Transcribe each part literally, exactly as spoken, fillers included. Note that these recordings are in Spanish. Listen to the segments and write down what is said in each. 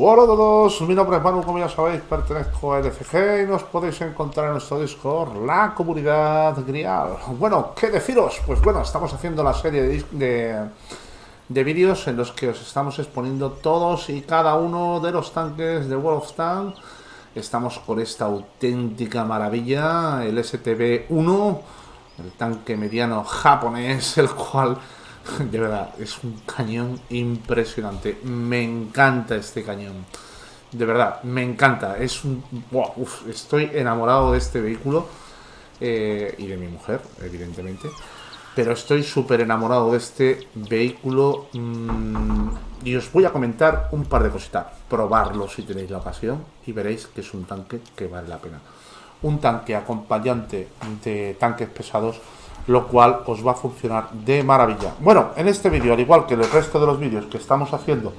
Hola a todos, mi nombre es Manu, como ya sabéis, pertenezco a L F G y nos podéis encontrar en nuestro Discord, La Comunidad Grial. Bueno, ¿qué deciros? Pues bueno, estamos haciendo la serie de, de, de vídeos en los que os estamos exponiendo todos y cada uno de los tanques de World of Tanks. Estamos con esta auténtica maravilla, el S T B uno, el tanque mediano japonés, el cual... de verdad, es un cañón impresionante. Me encanta este cañón. De verdad, me encanta. Es un... Wow, uf, estoy enamorado de este vehículo. Eh, y de mi mujer, evidentemente. Pero estoy súper enamorado de este vehículo. Mmm, y os voy a comentar un par de cositas. Probarlo si tenéis la ocasión. Y veréis que es un tanque que vale la pena. Un tanque acompañante de tanques pesados, lo cual os va a funcionar de maravilla. Bueno, en este vídeo, al igual que en el resto de los vídeos que estamos haciendo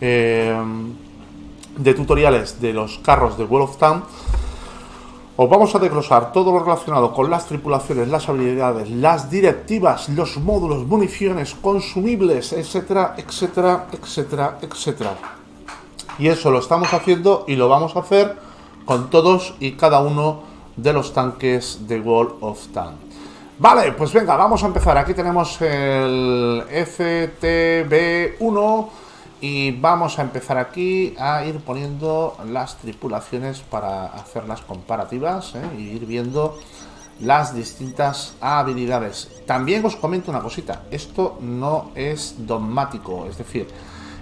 eh, de tutoriales de los carros de World of Tanks, os vamos a desglosar todo lo relacionado con las tripulaciones, las habilidades, las directivas, los módulos, municiones, consumibles, etcétera, etcétera, etcétera, etcétera. Y eso lo estamos haciendo y lo vamos a hacer con todos y cada uno de los tanques de World of Tanks. Vale, pues venga, vamos a empezar. Aquí tenemos el S T B uno y vamos a empezar aquí a ir poniendo las tripulaciones para hacer las comparativas, ¿eh? Y ir viendo las distintas habilidades. También os comento una cosita, esto no es dogmático, es decir,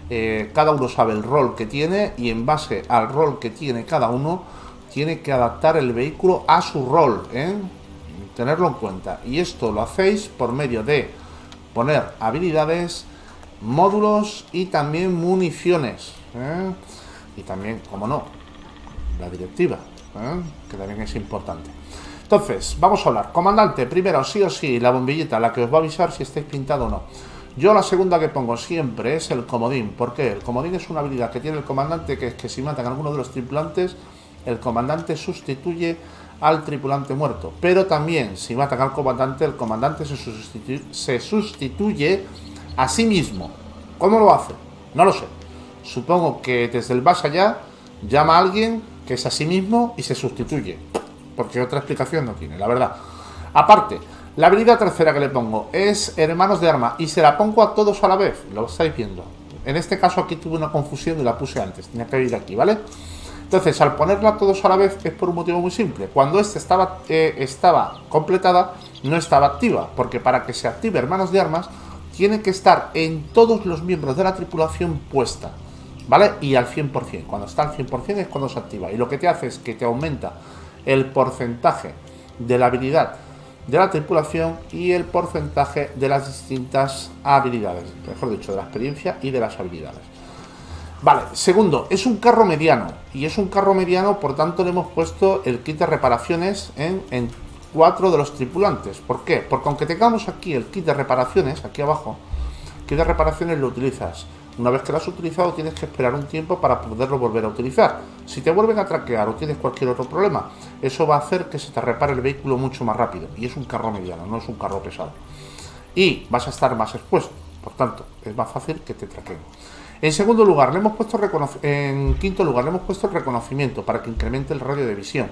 eh, cada uno sabe el rol que tiene y en base al rol que tiene cada uno tiene que adaptar el vehículo a su rol, ¿eh? Tenerlo en cuenta, y esto lo hacéis por medio de poner habilidades, módulos y también municiones, ¿eh? Y también, como no, la directiva, ¿eh? Que también es importante. Entonces, vamos a hablar. Comandante, primero sí o sí, la bombillita, la que os va a avisar si estáis pintado o no. Yo la segunda que pongo siempre es el comodín, porque el comodín es una habilidad que tiene el comandante, que es que si matan a alguno de los tripulantes, el comandante sustituye al tripulante muerto, pero también si matan al comandante, el comandante se sustituye, se sustituye a sí mismo. ¿Cómo lo hace? No lo sé. Supongo que desde el más allá llama a alguien que es a sí mismo y se sustituye, porque otra explicación no tiene, la verdad. Aparte, la habilidad tercera que le pongo es hermanos de arma, y se la pongo a todos a la vez, lo estáis viendo. En este caso aquí tuve una confusión y la puse antes, tenía que ir aquí, ¿vale? Entonces, al ponerla todos a la vez es por un motivo muy simple. Cuando esta estaba, eh, estaba completada, no estaba activa, porque para que se active hermanos de armas, tiene que estar en todos los miembros de la tripulación puesta, ¿vale? Y al cien por cien. Cuando está al cien por cien es cuando se activa. Y lo que te hace es que te aumenta el porcentaje de la habilidad de la tripulación y el porcentaje de las distintas habilidades. Mejor dicho, de la experiencia y de las habilidades. Vale, segundo, es un carro mediano, y es un carro mediano, por tanto le hemos puesto el kit de reparaciones en, en cuatro de los tripulantes. ¿Por qué? Porque aunque tengamos aquí el kit de reparaciones, aquí abajo, el kit de reparaciones lo utilizas. Una vez que lo has utilizado tienes que esperar un tiempo para poderlo volver a utilizar. Si te vuelven a traquear o tienes cualquier otro problema, eso va a hacer que se te repare el vehículo mucho más rápido. Y es un carro mediano, no es un carro pesado. Y vas a estar más expuesto, por tanto, es más fácil que te traqueen. En segundo lugar, le hemos puesto en quinto lugar le hemos puesto el reconocimiento para que incremente el radio de visión.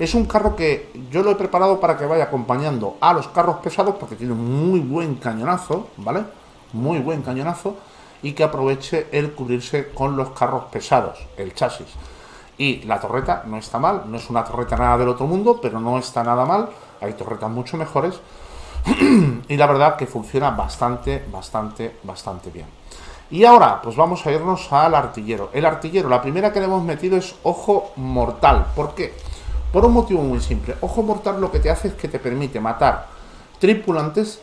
Es un carro que yo lo he preparado para que vaya acompañando a los carros pesados, porque tiene muy buen cañonazo, ¿vale? Muy buen cañonazo, y que aproveche el cubrirse con los carros pesados, el chasis. Y la torreta no está mal, no es una torreta nada del otro mundo, pero no está nada mal. Hay torretas mucho mejores y la verdad que funciona bastante, bastante, bastante bien. Y ahora, pues vamos a irnos al artillero. El artillero, la primera que le hemos metido es Ojo Mortal. ¿Por qué? Por un motivo muy simple. Ojo Mortal lo que te hace es que te permite matar tripulantes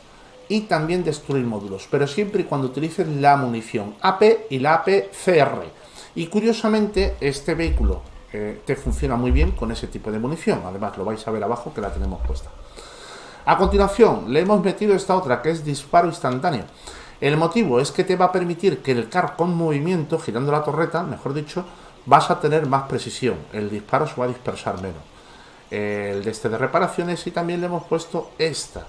y también destruir módulos, pero siempre y cuando utilices la munición A P y la A P C R. Y curiosamente, este vehículo eh, te funciona muy bien con ese tipo de munición. Además, lo vais a ver abajo que la tenemos puesta. A continuación, le hemos metido esta otra que es Disparo Instantáneo. El motivo es que te va a permitir que el carro con movimiento, girando la torreta, mejor dicho, vas a tener más precisión. El disparo se va a dispersar menos. El de este de reparaciones, y también le hemos puesto esta.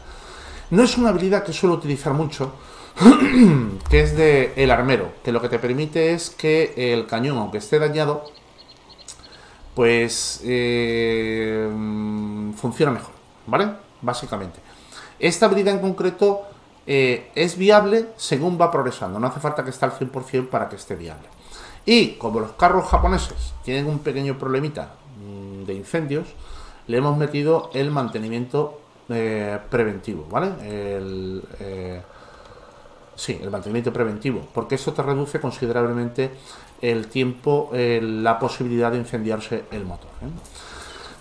No es una habilidad que suelo utilizar mucho, que es de el armero, que lo que te permite es que el cañón, aunque esté dañado, pues eh, funciona mejor, ¿vale? Básicamente. Esta habilidad en concreto eh, es viable según va progresando. No hace falta que esté al cien por cien para que esté viable. Y como los carros japoneses tienen un pequeño problemita mmm, de incendios, le hemos metido el mantenimiento eh, preventivo, ¿vale? El, eh, sí, el mantenimiento preventivo, porque eso te reduce considerablemente el tiempo, eh, la posibilidad de incendiarse el motor, ¿eh?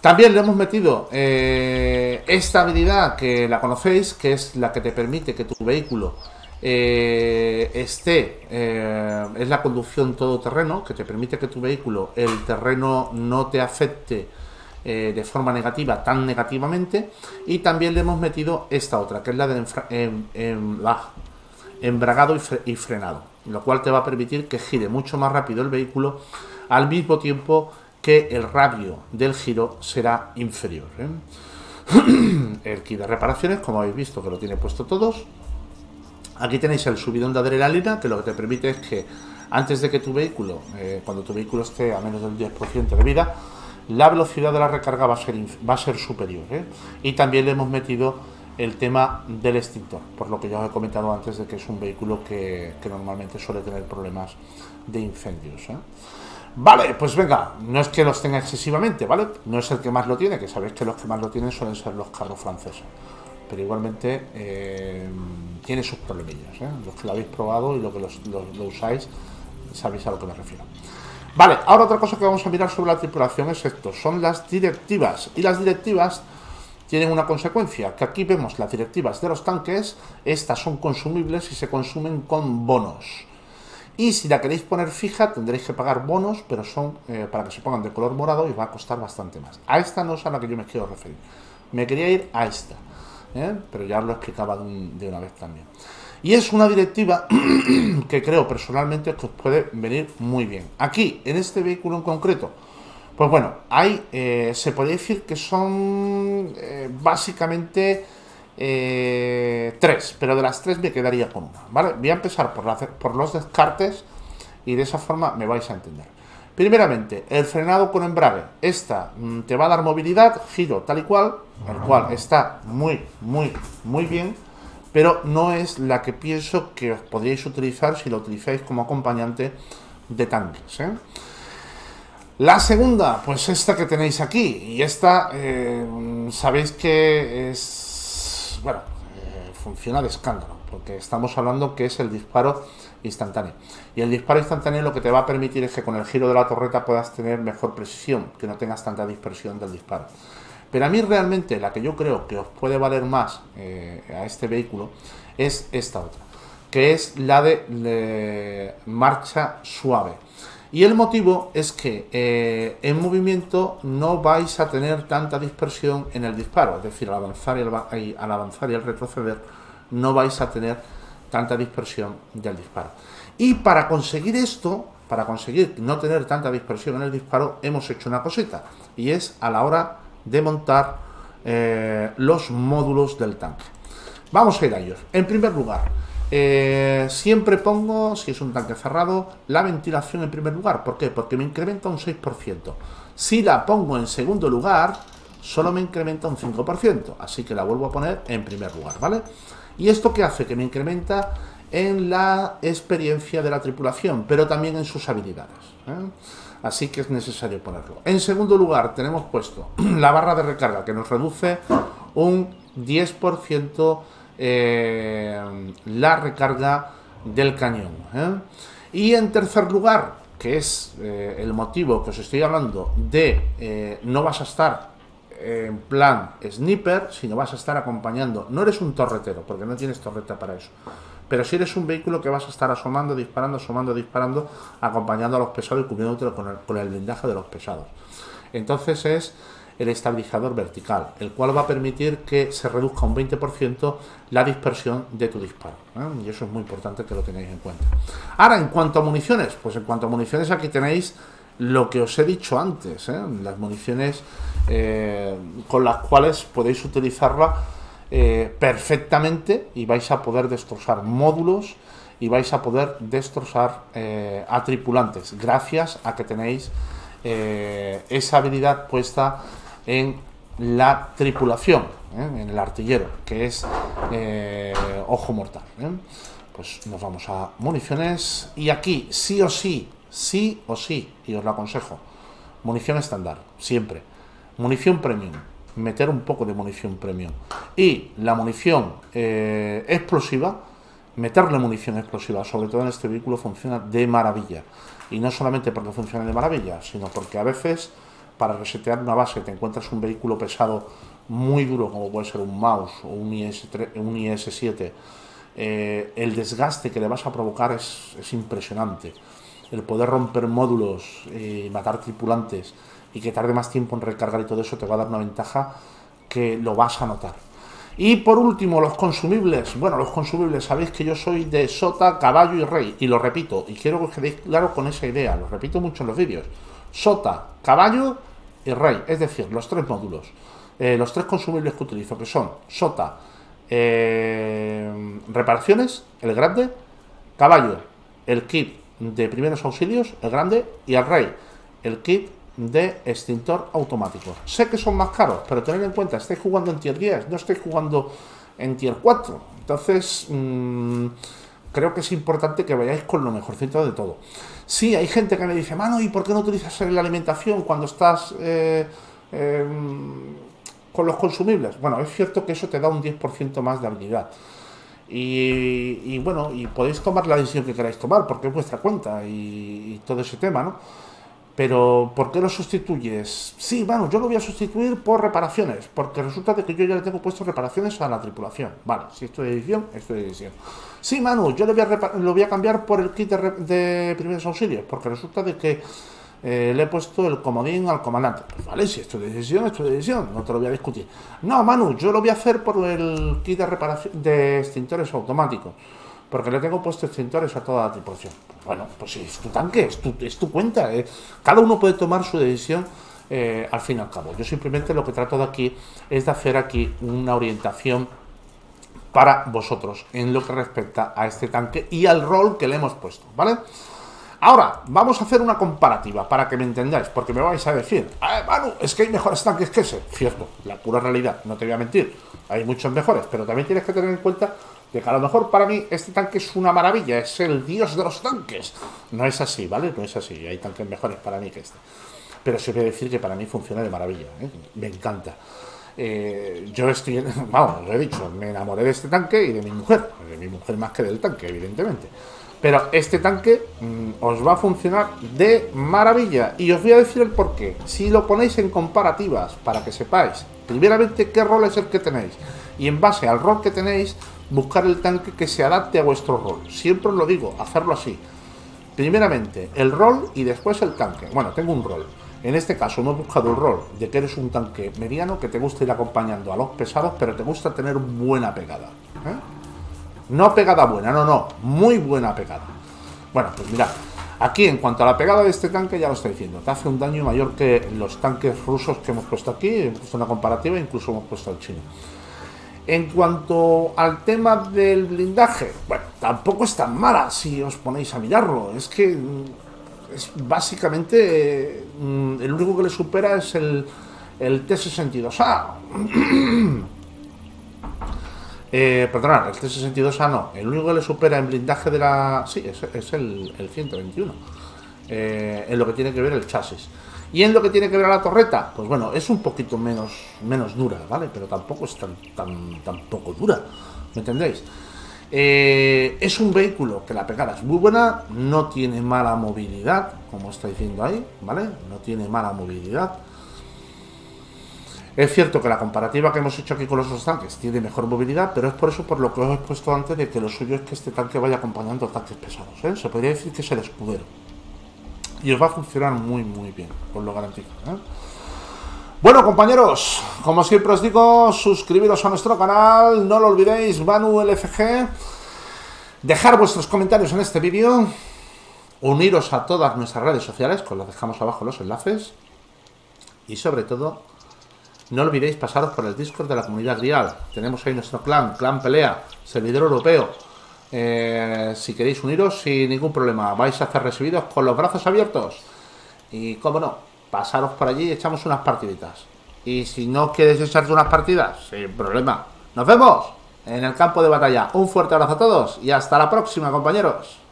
También le hemos metido eh, esta habilidad que la conocéis, que es la que te permite que tu vehículo eh, esté, eh, es la conducción todoterreno, que te permite que tu vehículo, el terreno no te afecte eh, de forma negativa, tan negativamente. Y también le hemos metido esta otra, que es la de enfra en, en, ah, embragado y, fre y frenado, lo cual te va a permitir que gire mucho más rápido el vehículo, al mismo tiempo que el radio del giro será inferior, ¿eh? El kit de reparaciones, como habéis visto, que lo tiene puesto todos. Aquí tenéis el subidón de adrenalina, que lo que te permite es que antes de que tu vehículo, eh, cuando tu vehículo esté a menos del diez por ciento de vida, la velocidad de la recarga va a ser, va a ser superior, ¿eh? Y también le hemos metido el tema del extintor, por lo que ya os he comentado antes, de que es un vehículo que, que normalmente suele tener problemas de incendios, ¿eh? Vale, pues venga, no es que los tenga excesivamente, ¿vale? No es el que más lo tiene, que sabéis que los que más lo tienen suelen ser los carros franceses, pero igualmente eh, tiene sus problemillas, ¿eh? Los que lo habéis probado y los que los, los, lo usáis sabéis a lo que me refiero. Vale, ahora otra cosa que vamos a mirar sobre la tripulación es esto, son las directivas, y las directivas tienen una consecuencia, que aquí vemos las directivas de los tanques. Estas son consumibles y se consumen con bonos. Y si la queréis poner fija, tendréis que pagar bonos, pero son eh, para que se pongan de color morado y va a costar bastante más. A esta no es a la que yo me quiero referir. Me quería ir a esta, ¿eh? Pero ya os lo explicaba de, un, de una vez también. Y es una directiva que creo personalmente que os puede venir muy bien. Aquí, en este vehículo en concreto, pues bueno, hay, eh, se podría decir que son eh, básicamente eh, tres, pero de las tres me quedaría con una, ¿vale? Voy a empezar por, la, por los descartes y de esa forma me vais a entender. Primeramente, el frenado con embrague. Esta mm, te va a dar movilidad, giro tal y cual, el cual está muy, muy, muy bien, pero no es la que pienso que os podríais utilizar si lo utilizáis como acompañante de tanques, ¿eh? La segunda, pues esta que tenéis aquí, y esta eh, sabéis que es, bueno, eh, funciona de escándalo, porque estamos hablando que es el disparo instantáneo. Y el disparo instantáneo lo que te va a permitir es que con el giro de la torreta puedas tener mejor precisión, que no tengas tanta dispersión del disparo. Pero a mí realmente la que yo creo que os puede valer más eh, a este vehículo es esta otra, que es la de, de marcha suave. Y el motivo es que eh, en movimiento no vais a tener tanta dispersión en el disparo, es decir, al avanzar y al, y al, avanzar y al retroceder no vais a tener tanta dispersión del disparo. Y para conseguir esto, para conseguir no tener tanta dispersión en el disparo, hemos hecho una cosita, y es a la hora de montar eh, los módulos del tanque. Vamos a ir a ellos. En primer lugar, Eh, siempre pongo, si es un tanque cerrado, la ventilación en primer lugar. ¿Por qué? Porque me incrementa un seis por ciento. Si la pongo en segundo lugar, solo me incrementa un cinco por ciento. Así que la vuelvo a poner en primer lugar, ¿vale? ¿Y esto qué hace? Que me incrementa en la experiencia de la tripulación, pero también en sus habilidades, ¿eh? Así que es necesario ponerlo. En segundo lugar tenemos puesto la barra de recarga, que nos reduce un diez por ciento Eh, la recarga del cañón, ¿eh? Y en tercer lugar, que es eh, el motivo que os estoy hablando de eh, no vas a estar eh, en plan sniper, sino vas a estar acompañando. No eres un torretero, porque no tienes torreta para eso, pero si eres un vehículo que vas a estar asomando, disparando, asomando, disparando, acompañando a los pesados y cubriéndotelo con el, con el blindaje de los pesados. Entonces es el estabilizador vertical, el cual va a permitir que se reduzca un veinte por ciento la dispersión de tu disparo, ¿eh? Y eso es muy importante que lo tengáis en cuenta. Ahora, en cuanto a municiones, pues en cuanto a municiones aquí tenéis lo que os he dicho antes, ¿eh? Las municiones eh, con las cuales podéis utilizarla eh, perfectamente, y vais a poder destrozar módulos y vais a poder destrozar eh, a tripulantes, gracias a que tenéis eh, esa habilidad puesta en la tripulación, ¿eh? En el artillero, que es eh, ojo mortal, ¿eh? Pues nos vamos a municiones, y aquí sí o sí, sí o sí, y os lo aconsejo, munición estándar, siempre, munición premium, meter un poco de munición premium, y la munición eh, explosiva, meterle munición explosiva, sobre todo en este vehículo, funciona de maravilla, y no solamente porque funciona de maravilla, sino porque a veces, para resetear una base, te encuentras un vehículo pesado muy duro, como puede ser un mouse o un I S tres, un I S siete, eh, el desgaste que le vas a provocar es, es impresionante. El poder romper módulos y matar tripulantes, y que tarde más tiempo en recargar y todo eso, te va a dar una ventaja que lo vas a notar. Y por último, los consumibles. Bueno, los consumibles, sabéis que yo soy de sota, caballo y rey, y lo repito, y quiero que os quedéis claros con esa idea, lo repito mucho en los vídeos. Sota, caballo y rey, es decir, los tres módulos, eh, los tres consumibles que utilizo, que son sota, eh, reparaciones, el grande, caballo, el kit de primeros auxilios, el grande, y el rey, el kit de extintor automático. Sé que son más caros, pero tened en cuenta, estáis jugando en tier diez, no estáis jugando en tier cuatro, entonces mmm, creo que es importante que vayáis con lo mejorcito de todo. Sí, hay gente que me dice, mano, ¿y por qué no utilizas la alimentación cuando estás eh, eh, con los consumibles? Bueno, es cierto que eso te da un diez por ciento más de habilidad. Y, y bueno, y podéis tomar la decisión que queráis tomar, porque es vuestra cuenta y, y todo ese tema, ¿no? Pero, ¿por qué lo sustituyes? Sí, bueno, yo lo voy a sustituir por reparaciones, porque resulta de que yo ya le tengo puesto reparaciones a la tripulación. Vale, si esto es edición, esto es edición. Sí, Manu, yo le voy a lo voy a cambiar por el kit de, de primeros auxilios, porque resulta de que eh, le he puesto el comodín al comandante. Pues vale, si esto es edición, esto es edición, no te lo voy a discutir. No, Manu, yo lo voy a hacer por el kit de reparación de extintores automáticos, porque le tengo puesto extintores a toda la tripulación. Bueno, pues es tu tanque, es tu, es tu cuenta, eh. Cada uno puede tomar su decisión eh, al fin y al cabo. Yo simplemente lo que trato de aquí es de hacer aquí una orientación para vosotros en lo que respecta a este tanque y al rol que le hemos puesto, ¿vale? Ahora, vamos a hacer una comparativa para que me entendáis, porque me vais a decir, eh, Manu, es que hay mejores tanques que ese. Cierto, la pura realidad, no te voy a mentir, hay muchos mejores, pero también tienes que tener en cuenta de que a lo mejor para mí este tanque es una maravilla, es el dios de los tanques. No es así, ¿vale? No es así, hay tanques mejores para mí que este. Pero sí voy a decir que para mí funciona de maravilla, ¿eh? Me encanta. Eh, yo estoy, vamos, os lo he dicho, me enamoré de este tanque y de mi mujer. De mi mujer más que del tanque, evidentemente. Pero este tanque mmm, os va a funcionar de maravilla. Y os voy a decir el porqué. Si lo ponéis en comparativas, para que sepáis, primeramente, qué rol es el que tenéis. Y en base al rol que tenéis, buscar el tanque que se adapte a vuestro rol. Siempre os lo digo, hacerlo así. Primeramente el rol y después el tanque. Bueno, tengo un rol. En este caso no he buscado el rol de que eres un tanque mediano, que te gusta ir acompañando a los pesados, pero te gusta tener buena pegada, ¿eh? No pegada buena, no, no, muy buena pegada. Bueno, pues mirad, aquí en cuanto a la pegada de este tanque, ya lo estoy diciendo, te hace un daño mayor que los tanques rusos que hemos puesto aquí. Hemos puesto una comparativa, incluso hemos puesto el chino. En cuanto al tema del blindaje, bueno, tampoco es tan mala si os ponéis a mirarlo. Es que es básicamente, eh, el único que le supera es el, el T sesenta y dos A. eh, perdonad, el T sesenta y dos A no. El único que le supera en blindaje de la... Sí, es, es el, el ciento veintiuno. Eh, en lo que tiene que ver el chasis. Y en lo que tiene que ver a la torreta, pues bueno, es un poquito menos, menos dura, ¿vale? Pero tampoco es tan, tan, tan poco dura, ¿me entendéis? Eh, es un vehículo que la pegada es muy buena, no tiene mala movilidad, como está diciendo ahí, ¿vale? No tiene mala movilidad. Es cierto que la comparativa que hemos hecho aquí con los otros tanques tiene mejor movilidad, pero es por eso por lo que os he puesto antes de que lo suyo es que este tanque vaya acompañando a tanques pesados, ¿eh? Se podría decir que es el escudero. Y os va a funcionar muy muy bien, os lo garantizo, ¿eh? Bueno, compañeros, como siempre os digo, suscribiros a nuestro canal, no lo olvidéis, BanuLFG. Dejar vuestros comentarios en este vídeo. Uniros a todas nuestras redes sociales, que os las dejamos abajo los enlaces. Y sobre todo, No olvidéis pasaros por el Discord de la Comunidad Grial. Tenemos ahí nuestro clan, Clan Pelea, servidor europeo. Eh, si queréis uniros sin ningún problema, vais a ser recibidos con los brazos abiertos. Y cómo no, pasaros por allí y echamos unas partiditas. Y si no queréis echarte unas partidas, sin problema. ¡Nos vemos en el campo de batalla! Un fuerte abrazo a todos y hasta la próxima, compañeros.